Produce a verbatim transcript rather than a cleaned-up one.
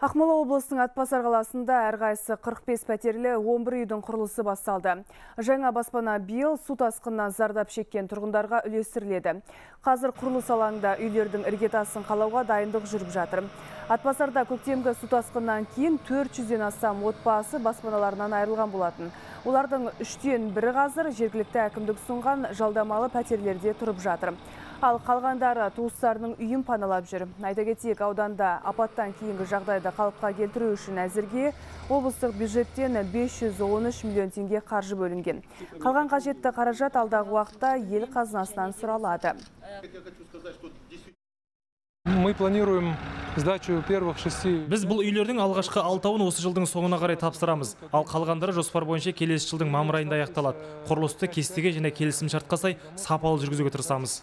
Ақмола облысының Атпасар қаласында әрқайсы қырық бес пәтерлі он бір үйдің құрылысы басталды. Жаңа баспана биыл су тасқынынан зардап шеккен тұрғындарға үлестіріледі. Қазір құрылыс алаңында үйлердің іргетасын қалауға дайындық жүріп жатыр. Атпасарда көктемгі су тасқыннан кейін төрт жүзден астам отбасы баспаналарынан айырылған болатын. Олардың үштен бірі қазір жергілікті әкімдік ұсынған жалдамалы пәтерлерде тұрып жатыр. Ал қалғандары туыстарының үйін паналап жүр. Айта кетейік, ауданда апаттан кейінгі жағдайды қалыпқа келтіру үшін әзірге облыстық бюджеттен бес жүз он үш миллион теңге қаржы бөлінген. Қалған қажетті қаражат алдағы уақытта ел қазынасынан сұралады. Мы планируем сдачу первых шести. Біз бұл үйлердің алғашқы алтауын осы жылдың соңына қарай тапсырамыз. Ал қалғандары жоспар бойынша келесі жылдың мамыр айында аяқталады. Құрылысты кестеге және келісімшартқа сай сапалы жүргізуге тырысамыз.